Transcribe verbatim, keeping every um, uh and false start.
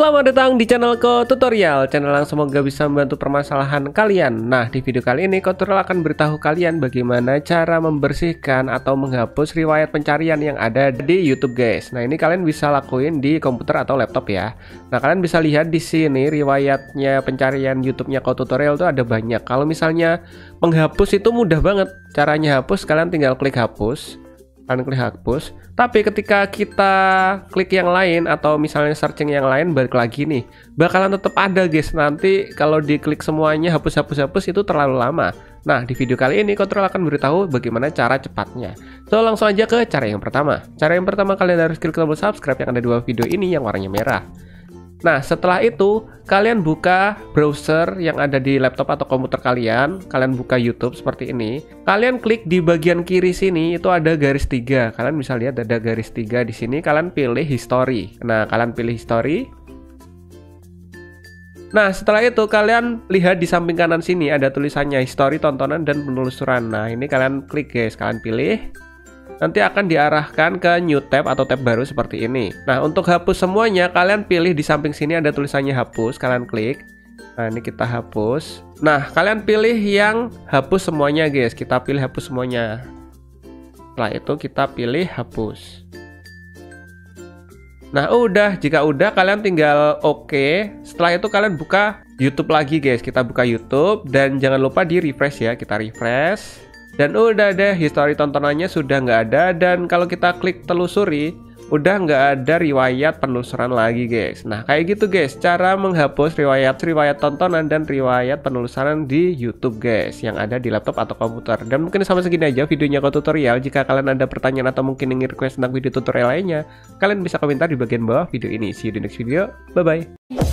Selamat datang di channel Ko Tutorial, channel yang semoga bisa membantu permasalahan kalian. Nah, di video kali ini Ko Tutorial akan beritahu kalian bagaimana cara membersihkan atau menghapus riwayat pencarian yang ada di YouTube, guys. Nah, ini kalian bisa lakuin di komputer atau laptop ya. Nah, kalian bisa lihat di sini riwayatnya pencarian YouTube-nya Ko Tutorial itu ada banyak. Kalau misalnya menghapus itu mudah banget. Caranya hapus, kalian tinggal klik hapus. Kalian klik hapus, tapi ketika kita klik yang lain atau misalnya searching yang lain, balik lagi nih, bakalan tetap ada, guys. Nanti kalau diklik semuanya hapus hapus hapus itu terlalu lama. Nah, di video kali ini Ko Tutorial akan beritahu bagaimana cara cepatnya. So, langsung aja ke cara yang pertama. Cara yang pertama, kalian harus klik tombol subscribe yang ada di bawah video ini yang warnanya merah. Nah, setelah itu kalian buka browser yang ada di laptop atau komputer kalian. Kalian buka YouTube seperti ini. Kalian klik di bagian kiri sini, itu ada garis tiga. Kalian bisa lihat ada garis tiga di sini. Kalian pilih history. Nah, kalian pilih history. Nah, setelah itu kalian lihat di samping kanan sini ada tulisannya history, tontonan, dan penelusuran. Nah, ini kalian klik, guys. Kalian pilih. Nanti akan diarahkan ke new tab atau tab baru seperti ini. Nah, untuk hapus semuanya, kalian pilih di samping sini ada tulisannya hapus. Kalian klik. Nah, ini kita hapus. Nah, kalian pilih yang hapus semuanya, guys. Kita pilih hapus semuanya. Setelah itu kita pilih hapus. Nah, udah. Jika udah, kalian tinggal oke. Setelah itu kalian buka YouTube lagi, guys. Kita buka YouTube. Dan jangan lupa di refresh ya. Kita refresh. Dan udah deh, history tontonannya sudah nggak ada. Dan kalau kita klik telusuri, udah nggak ada riwayat penelusuran lagi, guys. Nah, kayak gitu, guys, cara menghapus riwayat-riwayat tontonan dan riwayat penelusuran di YouTube, guys, yang ada di laptop atau komputer. Dan mungkin sampai segini aja videonya Ko Tutorial. Jika kalian ada pertanyaan atau mungkin ingin request tentang video tutorial lainnya, kalian bisa komentar di bagian bawah video ini. See you di next video, bye-bye.